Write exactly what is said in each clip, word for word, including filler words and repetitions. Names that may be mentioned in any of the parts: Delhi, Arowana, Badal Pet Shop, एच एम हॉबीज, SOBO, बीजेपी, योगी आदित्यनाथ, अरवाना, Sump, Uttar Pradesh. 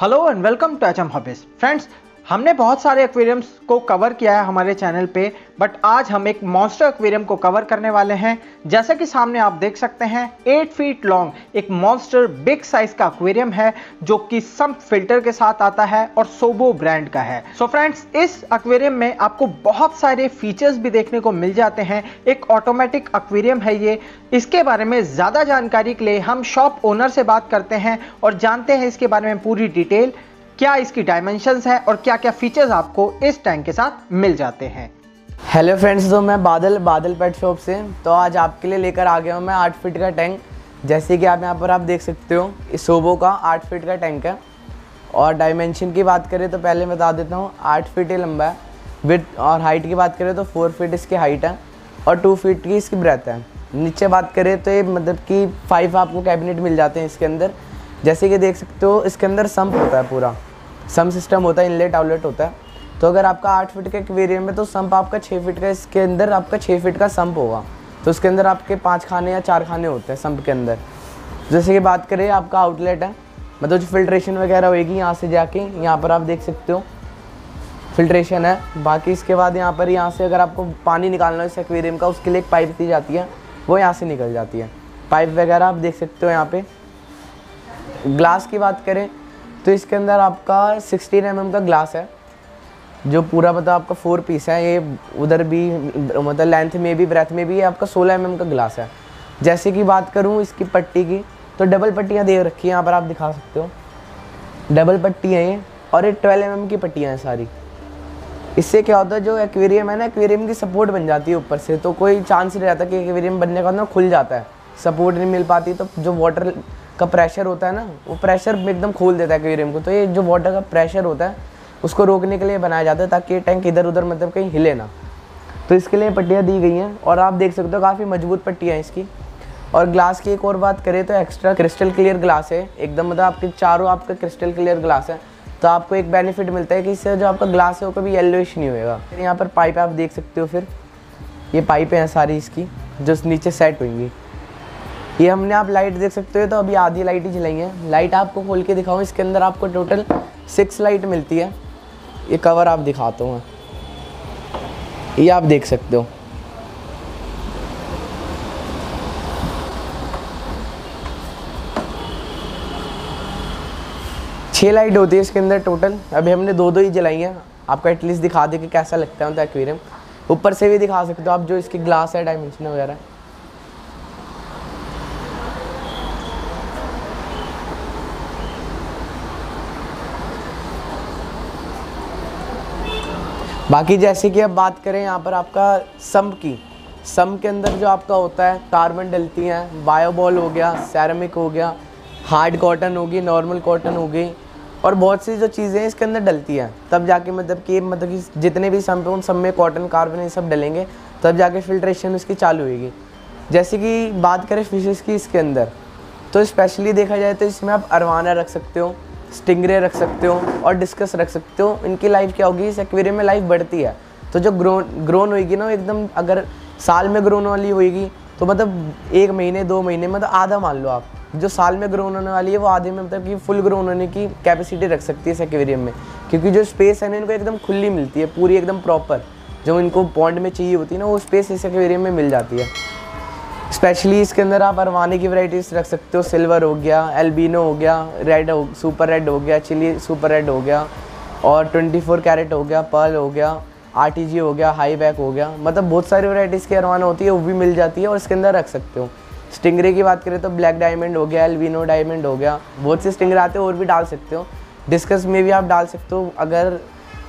Hello and welcome to एच एम हॉबीज। Friends, हमने बहुत सारे एक्वेरियम्स को कवर किया है हमारे चैनल पे, बट आज हम एक मॉन्स्टर एक्वेरियम को कवर करने वाले हैं। जैसा कि सामने आप देख सकते हैं, एट फीट लॉन्ग एक मॉन्स्टर बिग साइज का एक्वेरियम है जो कि सम फिल्टर के साथ आता है और सोबो ब्रांड का है। सो so फ्रेंड्स, इस एक्वेरियम में आपको बहुत सारे फीचर्स भी देखने को मिल जाते हैं। एक ऑटोमेटिक एक्वेरियम है ये। इसके बारे में ज़्यादा जानकारी के लिए हम शॉप ओनर से बात करते हैं और जानते हैं इसके बारे में पूरी डिटेल, क्या इसकी डायमेंशंस है और क्या क्या फीचर्स आपको इस टैंक के साथ मिल जाते हैं। हेलो फ्रेंड्स, तो मैं बादल बादल पेट शॉप से तो आज आपके लिए लेकर आ गया हूँ मैं आठ फीट का टैंक। जैसे कि आप यहाँ पर आप देख सकते हो, इस सोबो का आठ फीट का टैंक है। और डायमेंशन की बात करें तो पहले बता देता हूँ, आठ फीट ये लंबा है। विड्थ और हाइट की बात करें तो फोर फीट इसकी हाइट है और टू फीट की इसकी ब्रेथ है। नीचे बात करें तो ये मतलब कि फाइव आपको कैबिनेट मिल जाते हैं इसके अंदर। जैसे कि देख सकते हो, इसके अंदर सम्प होता है, पूरा सम्प सिस्टम होता है, इनलेट आउटलेट होता है। तो अगर आपका आठ फीट का एक्वेरियम है तो सम्प आपका छः फीट का, इसके अंदर आपका छः फीट का सम्प होगा। तो उसके अंदर आपके पांच खाने या चार खाने होते हैं सम्प के अंदर। जैसे कि बात करें, आपका आउटलेट है, मतलब जो फिल्ट्रेशन वगैरह होगी यहाँ से जाके, यहाँ पर आप देख सकते हो फिल्ट्रेशन है। बाकी इसके बाद यहाँ पर, यहाँ से अगर आपको पानी निकालना है इस एक्वेरियम का, उसके लिए एक पाइप दी जाती है, वो यहाँ से निकल जाती है। पाइप वगैरह आप देख सकते हो यहाँ पर। ग्लास की बात करें तो इसके अंदर आपका सोलह एम एम का ग्लास है, जो पूरा मतलब आपका फोर पीस है। ये उधर भी मतलब लेंथ में भी ब्रेथ में भी आपका सोलह एम एम का ग्लास है। जैसे कि बात करूँ इसकी पट्टी की, तो डबल पट्टियाँ दे रखी हैं, यहाँ पर आप दिखा सकते हो, डबल पट्टी है ये। और ये बारह एम एम की पट्टियाँ हैं सारी। इससे क्या होता है, जो एक्वेरियम है ना, एक्वेरियम की सपोर्ट बन जाती है ऊपर से, तो कोई चांस नहीं रहता कि एक्वेरियम बनने का ना खुल जाता है, सपोर्ट नहीं मिल पाती। तो जो वाटर का प्रेशर होता है ना, वो प्रेशर एकदम खोल देता है एक्वेरियम को। तो ये जो वाटर का प्रेशर होता है उसको रोकने के लिए बनाया जाता है, ताकि ये टैंक इधर उधर मतलब कहीं हिले ना। तो इसके लिए पट्टियाँ दी गई हैं और आप देख सकते हो काफ़ी मजबूत पट्टियाँ हैं इसकी। और ग्लास की एक और बात करें तो एक्स्ट्रा क्रिस्टल क्लियर ग्लास है एकदम, मतलब आपके चारों आपका क्रिस्टल क्लियर ग्लास है। तो आपको एक बेनिफिट मिलता है कि इससे जो आपका ग्लास है वो कभी येलोइश नहीं होगा। फिर यहाँ पर पाइप आप देख सकते हो, फिर ये पाइपें हैं सारी इसकी जो नीचे सेट होंगी। ये हमने आप लाइट देख सकते हो, तो अभी आधी लाइट ही जलाई है। लाइट आपको खोल के दिखाऊँ, इसके अंदर आपको टोटल सिक्स लाइट मिलती है। ये कवर आप दिखाता हूँ, ये आप देख सकते हो। छः लाइट होती है इसके अंदर टोटल, अभी हमने दो दो ही जलाई हैं। आपको एटलीस्ट दिखा दे कि कैसा लगता है तो एक्वेरियम। ऊपर से भी दिखा सकते हो आप जो इसकी ग्लास है, डायमेंशन वगैरह। बाकी जैसे कि अब बात करें यहाँ पर आपका सम्प की, सम्प के अंदर जो आपका होता है, कार्बन डलती हैं, बायोबॉल हो गया, सेरेमिक हो गया, हार्ड कॉटन होगी, नॉर्मल कॉटन हो गई, और बहुत सी जो चीज़ें इसके अंदर डलती हैं। तब जाके मतलब कि मतलब कि जितने भी सम्प हैं उन सब में कॉटन कार्बन ये सब डलेंगे, तब जाके फिल्ट्रेशन उसकी चालू होगी। जैसे कि बात करें फिशेज़ की इसके अंदर, तो स्पेशली देखा जाए तो इसमें आप अरवाना रख सकते हो, स्टिंगरे रख सकते हो और डिस्कस रख सकते हो। इनकी लाइफ क्या होगी, इस एक्वेरियम में लाइफ बढ़ती है। तो जो ग्रोन ग्रोन होगी ना, वो एकदम अगर साल में ग्रोन वाली होगी तो मतलब एक महीने दो महीने मतलब आधा मान लो आप, जो साल में ग्रोन होने वाली है वो आधे में मतलब कि फुल ग्रोन होने की कैपेसिटी रख सकती है इस एक्वेरियम में। क्योंकि जो स्पेस है ना, इनको एकदम खुली मिलती है पूरी, एकदम प्रॉपर जो इनको पॉन्ड में चाहिए होती है ना, वो स्पेस इस एक्वेरियम में मिल जाती है। स्पेशली इसके अंदर आप अरवाने की वैरायटीज़ रख सकते हो, सिल्वर हो गया, एल्बिनो हो गया, रेड हो, सुपर रेड हो गया, चिली सुपर रेड हो गया, और चौबीस कैरेट हो गया, पर्ल हो गया, आरटीजी हो गया, हाई बैक हो गया, मतलब बहुत सारी वैरायटीज़ की अरवाना होती है, वो भी मिल जाती है और इसके अंदर रख सकते हो। स्टिंगरे की बात करें तो ब्लैक डायमंड हो गया, एल्बिनो डायमंड हो गया, बहुत से स्टिंगरे आते हो और भी डाल सकते हो। डिस्कस में भी आप डाल सकते हो अगर।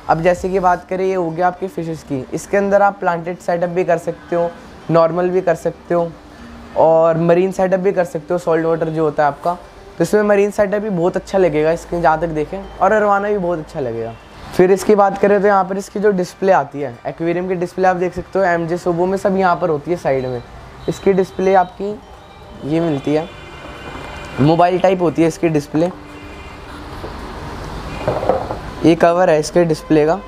अब जैसे कि बात करें, ये हो गया आपकी फिशेज़ की, इसके अंदर आप प्लांटेड सेटअप भी कर सकते हो, नॉर्मल भी कर सकते हो और मरीन सेटअप भी कर सकते हो, सॉल्ट वाटर जो होता है आपका। तो इसमें मरीन सेटअप भी बहुत अच्छा लगेगा इसके, जहाँ तक देखें, और अरवाना भी बहुत अच्छा लगेगा। फिर इसकी बात करें तो यहाँ पर इसकी जो डिस्प्ले आती है एक्वेरियम की, डिस्प्ले आप देख सकते हो एम जे सोबो में सब यहाँ पर होती है साइड में। इसकी डिस्प्ले आपकी ये मिलती है, मोबाइल टाइप होती है इसकी डिस्प्ले। ये कवर है इसके डिस्प्ले का,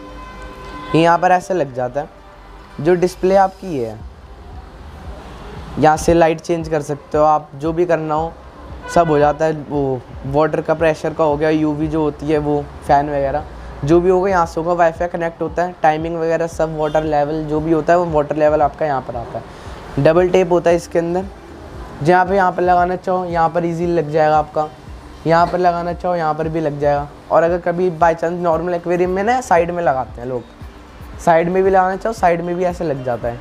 यहाँ पर ऐसे लग जाता है। जो डिस्प्ले आपकी ये है, यहाँ से लाइट चेंज कर सकते हो आप, जो भी करना हो। सब हो जाता है। वो वाटर का प्रेशर का हो गया, यूवी जो होती है वो, फ़ैन वगैरह जो भी होगा यहाँ से होगा, वाईफाई कनेक्ट होता है, टाइमिंग वगैरह सब, वाटर लेवल जो भी होता है वो वाटर लेवल आपका यहाँ पर आता है। डबल टेप होता है इसके अंदर, जहाँ पे यहाँ पर लगाना चाहो यहाँ पर इजीली लग जाएगा आपका, यहाँ पर लगाना चाहो यहाँ पर भी लग जाएगा। और अगर कभी बाई चांस नॉर्मल एक्वेरियम में ना साइड में लगाते हैं लोग, साइड में भी लगाना चाहो साइड में भी ऐसे लग जाता है।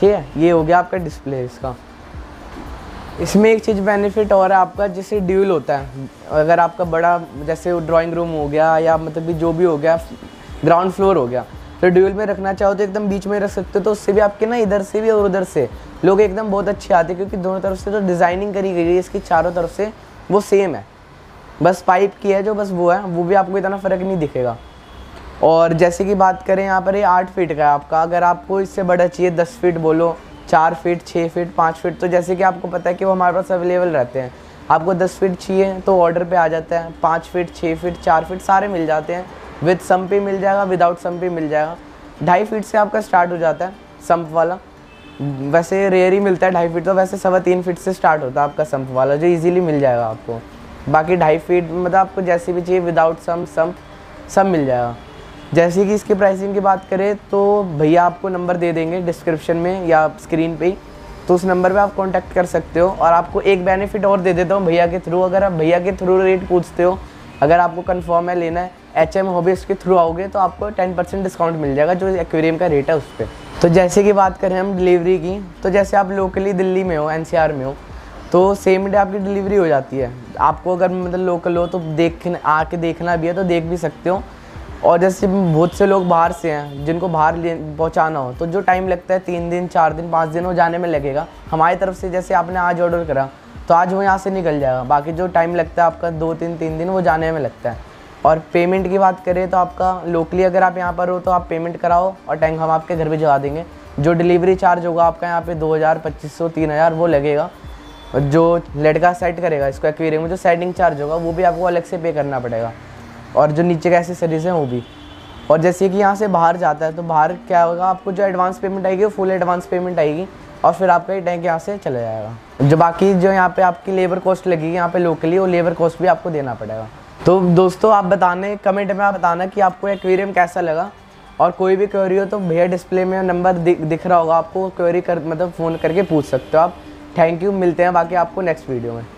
ठीक है, ये हो गया आपका डिस्प्ले इसका। इसमें एक चीज़ बेनिफिट और है आपका, जैसे ड्यूल होता है, अगर आपका बड़ा जैसे ड्राइंग रूम हो गया या मतलब कि जो भी हो गया ग्राउंड फ्लोर हो गया, तो ड्यूल में रखना चाहो तो एकदम बीच में रख सकते हो, तो उससे भी आपके ना इधर से भी और उधर से लोग एकदम बहुत अच्छे आते हैं, क्योंकि दोनों तरफ से जो तो डिज़ाइनिंग करी गई है इसकी चारों तरफ से वो सेम है, बस पाइप की है जो बस वो है, वो भी आपको इतना फ़र्क नहीं दिखेगा। और जैसे कि बात करें यहाँ पर ये आठ फीट का है आपका, अगर आपको इससे बड़ा चाहिए दस फीट बोलो, चार फीट, छः फीट, पाँच फीट, तो जैसे कि आपको पता है कि वो हमारे पास अवेलेबल रहते हैं। आपको दस फीट चाहिए तो ऑर्डर पे आ जाता है, पाँच फीट, छः फीट, चार फीट सारे मिल जाते हैं, विद सम्प भी मिल जाएगा, विदाउट सम्प भी मिल जाएगा। ढाई फीट से आपका स्टार्ट हो जाता है सम्प वाला, वैसे रेयर ही मिलता है ढाई फीट, तो वैसे सवा तीन फीट से स्टार्ट होता है आपका सम्प वाला, जो ईजिली मिल जाएगा आपको। बाकी ढाई फीट मतलब आपको जैसे भी चाहिए विदाउट सम्प सम्प सब मिल जाएगा। जैसे कि इसकी प्राइसिंग की बात करें तो भैया आपको नंबर दे देंगे डिस्क्रिप्शन में या स्क्रीन पे ही, तो उस नंबर पे आप कांटेक्ट कर सकते हो। और आपको एक बेनिफिट और दे देता हूँ भैया के थ्रू, अगर आप भैया के थ्रू रेट पूछते हो, अगर आपको कंफर्म है लेना है एच एम हॉबीज़ के थ्रू आओगे तो आपको टेन परसेंट डिस्काउंट मिल जाएगा, जो एक्वेरियम का रेट है उस पर। तो जैसे कि बात करें हम डिलीवरी की, तो जैसे आप लोकली दिल्ली में हो, एन सी आर में हो, तो सेम डे आपकी डिलीवरी हो जाती है। आपको अगर मतलब लोकल हो तो देख आके देखना भी है तो देख भी सकते हो। और जैसे बहुत से लोग बाहर से हैं जिनको बाहर ले पहुँचाना हो, तो जो टाइम लगता है तीन दिन चार दिन पाँच दिन हो जाने में लगेगा, हमारी तरफ से जैसे आपने आज ऑर्डर करा तो आज वो यहाँ से निकल जाएगा। बाकी जो टाइम लगता है आपका दो तीन तीन दिन वो जाने में लगता है। और पेमेंट की बात करें तो आपका लोकली अगर आप यहाँ पर हो तो आप पेमेंट कराओ और टैंक हम आपके घर भिजवा देंगे। जो डिलीवरी चार्ज होगा आपका यहाँ पर दो हज़ार पच्चीस सौ तीन हज़ार वो लगेगा, और जो लड़का सेट करेगा इसको एक्वेरियम में जो सेटिंग चार्ज होगा वो भी आपको अलग से पे करना पड़ेगा, और जो नीचे का एसेसरीज हैं वो भी। और जैसे कि यहाँ से बाहर जाता है तो बाहर क्या होगा, आपको जो एडवांस पेमेंट आएगी वो फुल एडवांस पेमेंट आएगी, और फिर आपका ये टैंक यहाँ से चला जाएगा। जो बाकी जो यहाँ पे आपकी लेबर कॉस्ट लगेगी यहाँ पे लोकली, वो लेबर कॉस्ट भी आपको देना पड़ेगा। तो दोस्तों आप बताने कमेंट में आप बताना कि आपको एक्वेरियम कैसा लगा, और कोई भी क्वेरी हो तो भैया डिस्प्ले में नंबर दि, दिख रहा होगा आपको, क्वेरी कर मतलब फ़ोन करके पूछ सकते हो आप। थैंक यू, मिलते हैं बाकी आपको नेक्स्ट वीडियो में।